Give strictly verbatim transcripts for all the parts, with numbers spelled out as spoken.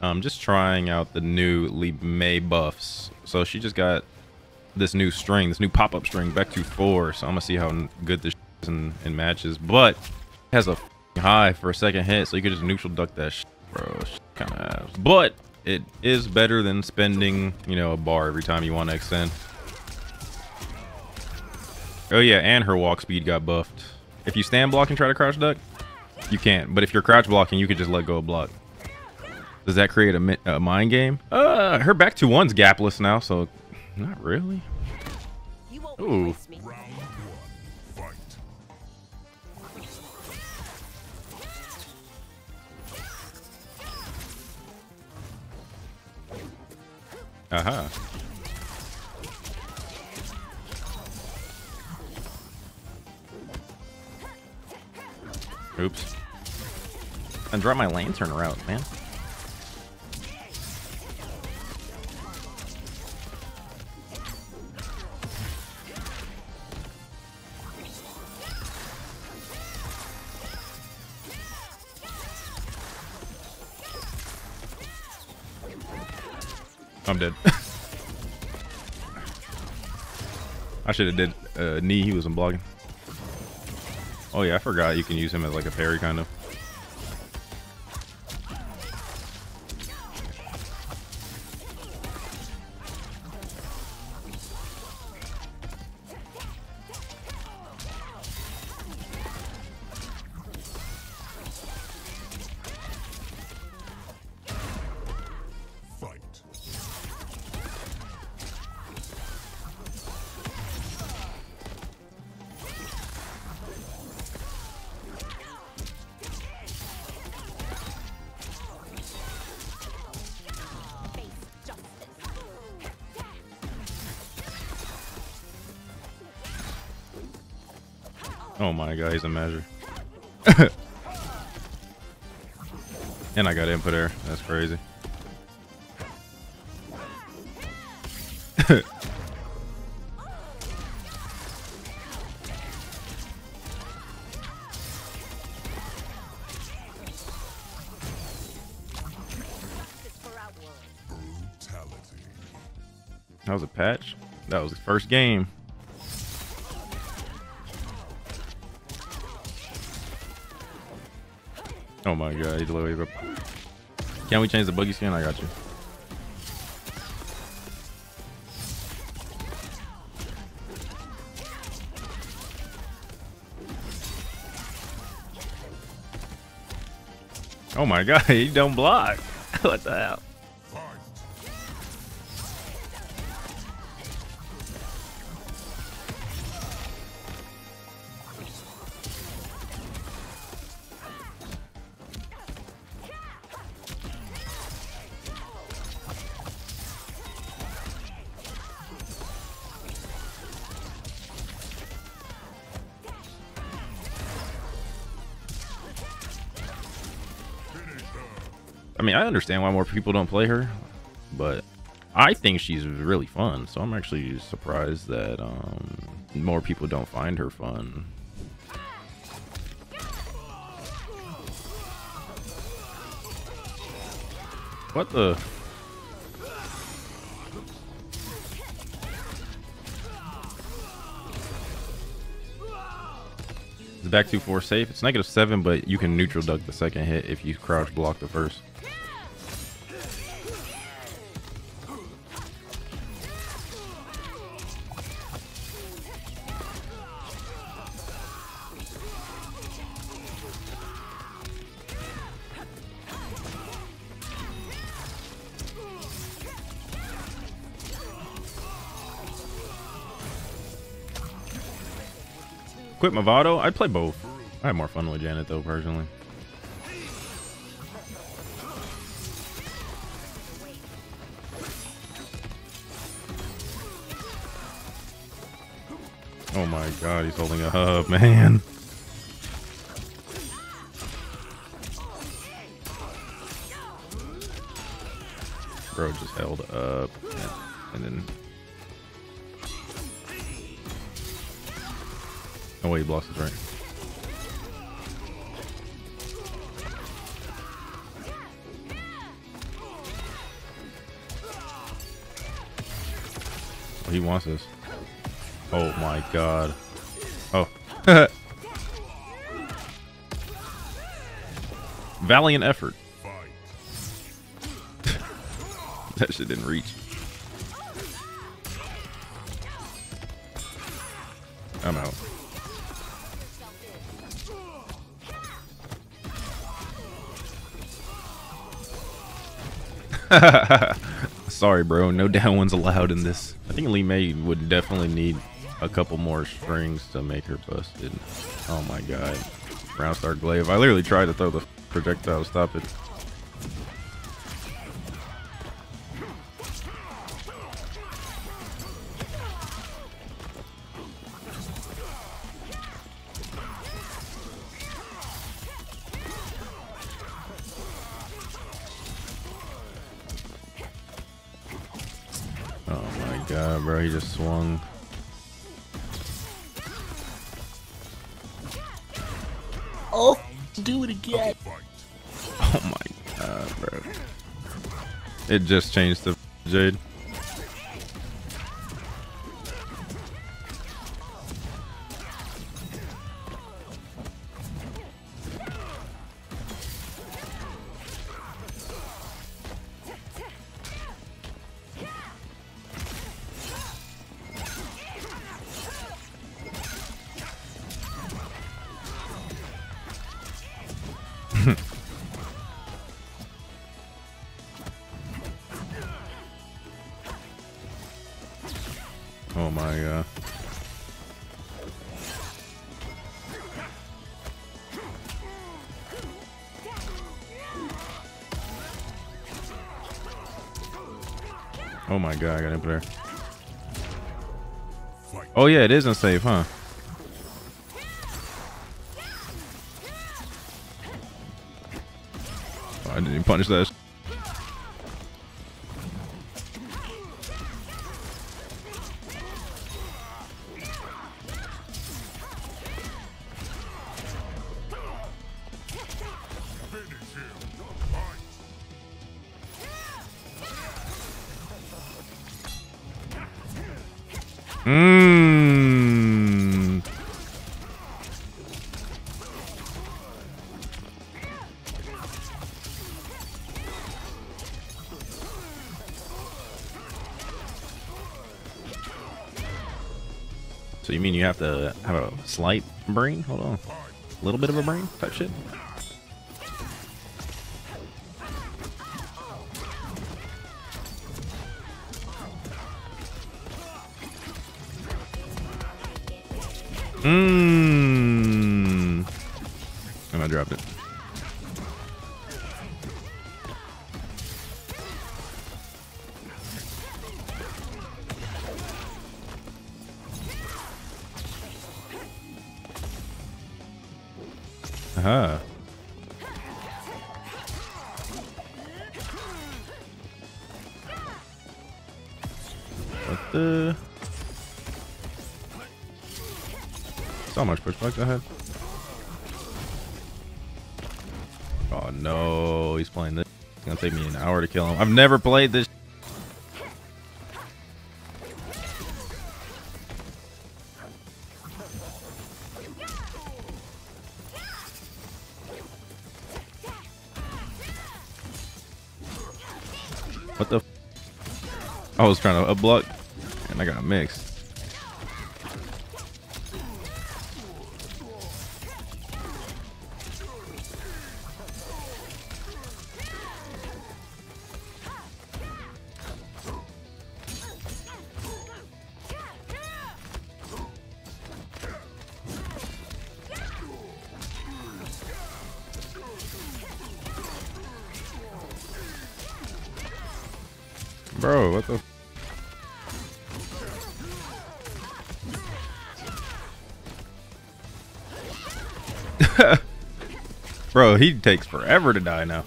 I'm just trying out the new Li Mei buffs. So she just got this new string, this new pop-up string back to four. So I'm gonna see how good this is in, in matches, but it has a high for a second hit. So you could just neutral duck that shit, bro. Kind of, but it is better than spending, you know, a bar every time you want to extend. Oh yeah. And her walk speed got buffed. If you stand block and try to crouch duck, you can't, but if you're crouch blocking, you could just let go of block. Does that create a, a mind game? Uh, her back to one's gapless now, so not really. Ooh. Uh-huh. Oops. And drop my lantern route, man. I'm dead. I should have did a uh, knee. He wasn't blocking. Oh yeah, I forgot you can use him as like a parry kind of. Oh my god, he's a measure. And I got input air. That's crazy. That was a patch. That was the first game. Oh my god, he's low. Can we change the buggy skin? I got you. Oh my god, he don't block. What the hell? I mean, I understand why more people don't play her, but I think she's really fun. So I'm actually surprised that um, more people don't find her fun. What the? It's back two four safe. It's negative seven, but you can neutral duck the second hit if you crouch block the first. Quit Mavado. I'd play both. I have more fun with Janet though, personally. Oh my god, he's holding a hub, man. Bro just held up and then. Oh wait, he blocks his right. Oh, he wants us. Oh my god. Oh. Valiant effort. That shit didn't reach. I'm out. Sorry, bro. No down ones allowed in this. I think Li Mei would definitely need a couple more strings to make her busted. Oh my god. Brownstar glaive. I literally tried to throw the projectile. Stop it. Oh my god, bro, he just swung. Oh, do it again. Oh my god, bro. It just changed the Jade. Oh my god. Oh my god, I got him there. Oh yeah, it isn't safe, huh? Oh, I didn't even punish that. Mmm. So you mean you have to have a slight brain? Hold on. A little bit of a brain type shit? Mmm. And I dropped it. Aha. What the? So much pushback, go ahead. Oh no, he's playing this. It's gonna take me an hour to kill him. I've never played this. What the f? I was trying to up block and I got mixed. Bro, what the f? Bro, he takes forever to die now.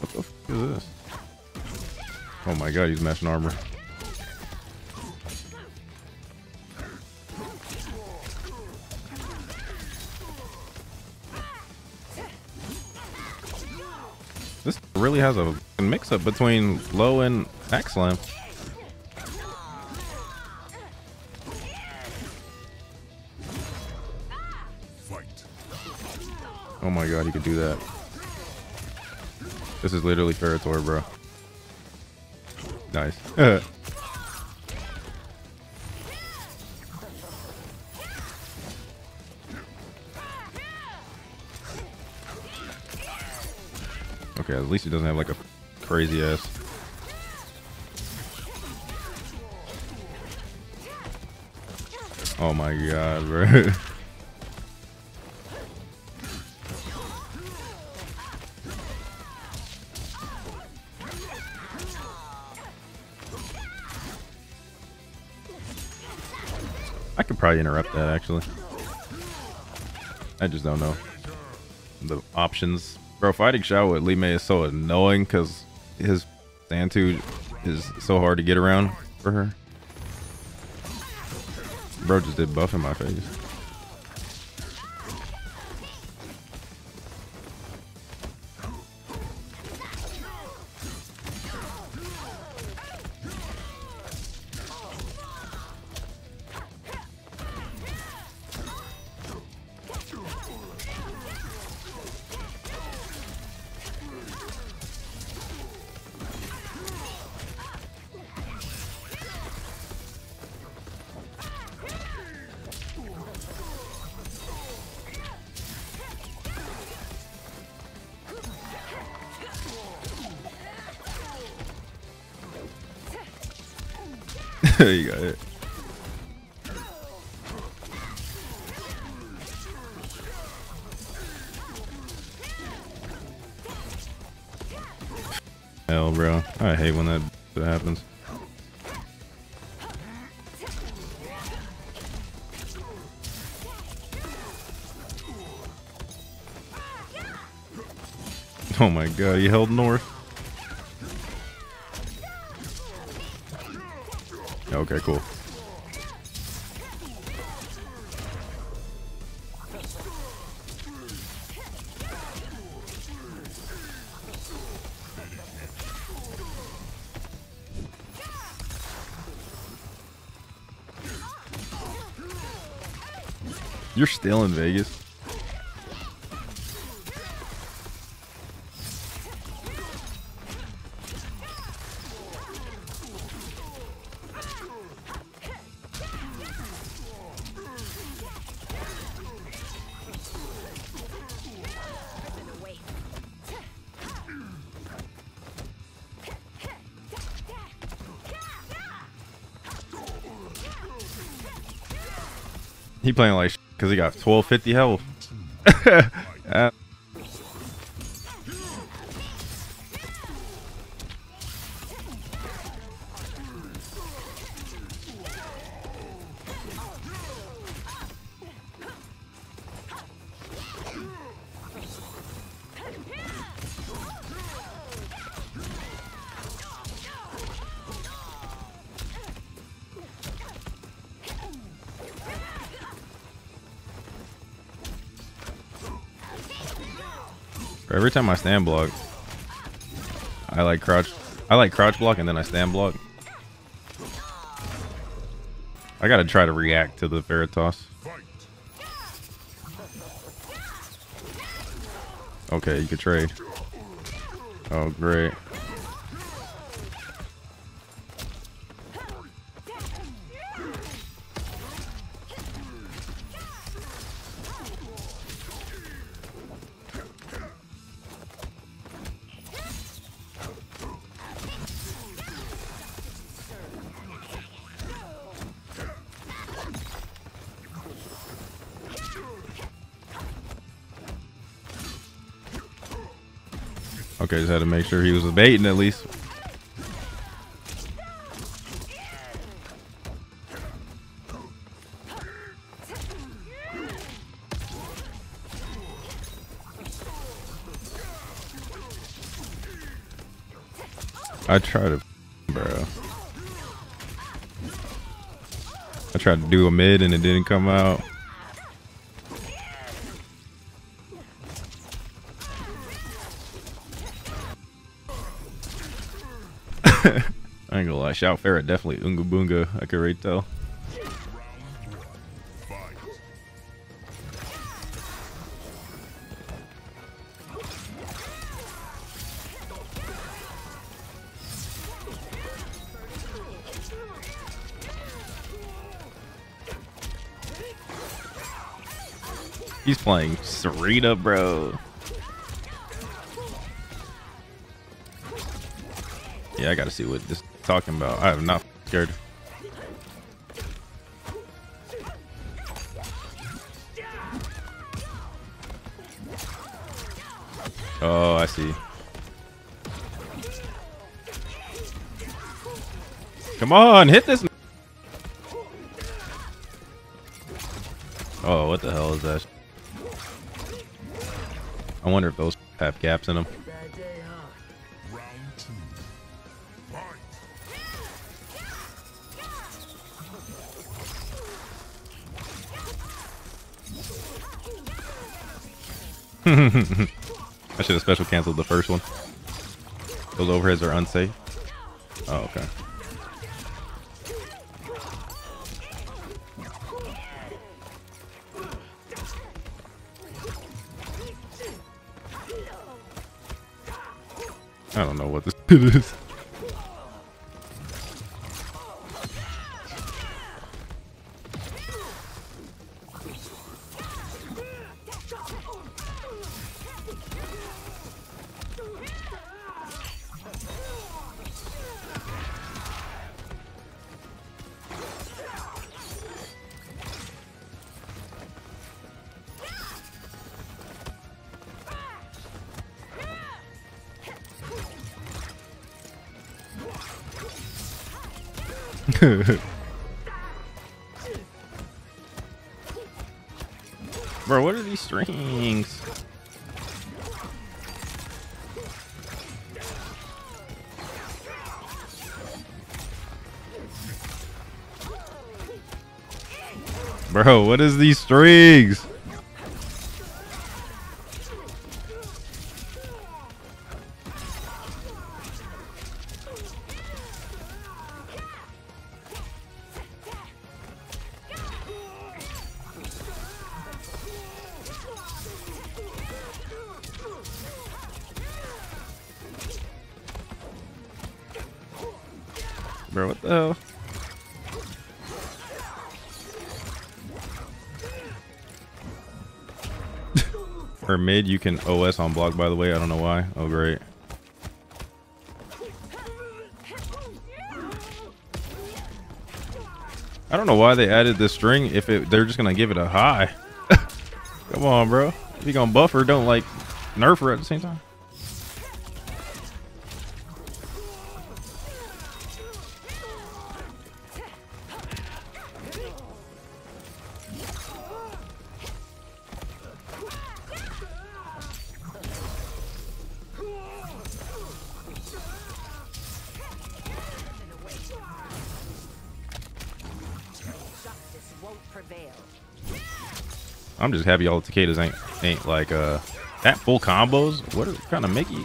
What the f is this? Oh my god, he's mashing armor. This really has a mix-up between low and axe slam. Oh my god, he could do that. This is literally Ferrotor, bro. Nice. Okay, at least he doesn't have like a crazy ass. Oh my god, bro. I could probably interrupt that actually. I just don't know the options. Bro, fighting Shao with Li Mei is so annoying because his Santu is so hard to get around for her. Bro just did buff in my face. You got it. Hell, bro. I hate when that happens. Oh my god, you held north. Okay, cool. You're still in Vegas? He playing like sh because he got twelve fifty health. uh, Every time I stand block, I like crouch. I like crouch block and then I stand block. I gotta try to react to the Ferrotoss. Okay, you could trade. Oh, great. Okay, just had to make sure he was baiting at least. I try to, bro. I tried to do a mid and it didn't come out. I ain't gonna lie, Shao Farah definitely Oonga Boonga, I could right tell. He's playing Sarita, bro. Yeah, I gotta see what this is talking about. I am not scared. Oh, I see. Come on, hit this. Oh, what the hell is that? I wonder if those have gaps in them. I should have special canceled the first one. Those overheads are unsafe. Oh, okay. I don't know what this is. Bro, what are these strings? Bro, what is these strings? Bro, what the hell? For mid, you can O S on block, by the way. I don't know why. Oh, great. I don't know why they added this string if it, they're just going to give it a high. Come on, bro. If you're going to buff her, don't, like, nerf her at the same time. I'm just happy all the Takedas ain't ain't like uh that full combos. What are kind of Mickey?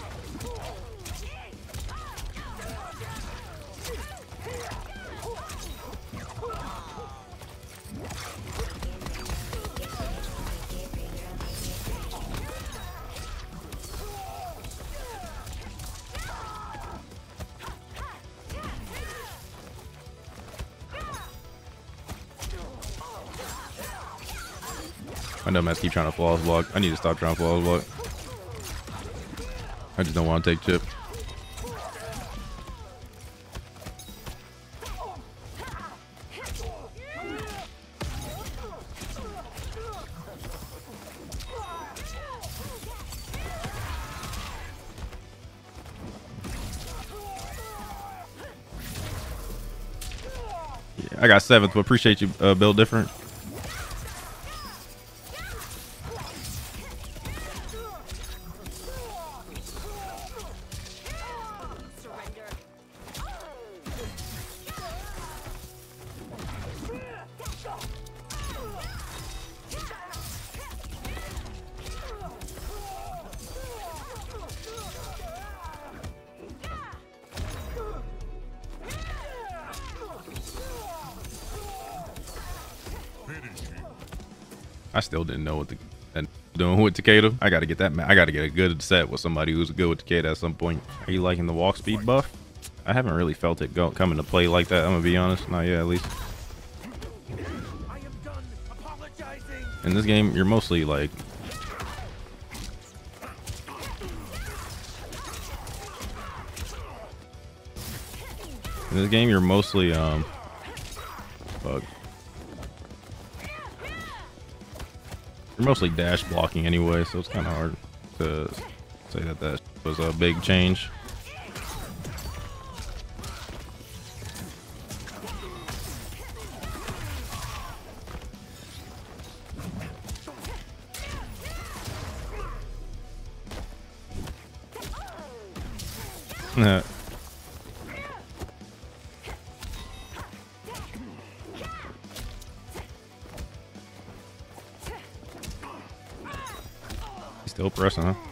I know Matt's keep trying to flawless block. I need to stop trying to flawless block. I just don't want to take chip. Yeah, I got seventh, but appreciate you, uh, build different. I still didn't know what the and doing with Takeda. I gotta get that. I gotta get a good set with somebody who's good with Takeda at some point. Are you liking the walk speed buff? I haven't really felt it go coming to play like that. I'm gonna be honest. Not yet, at least. In this game, you're mostly like. In this game, you're mostly um. Fuck. You're mostly dash blocking anyway, so it's kind of hard to say that that was a big change. Still pressing, huh?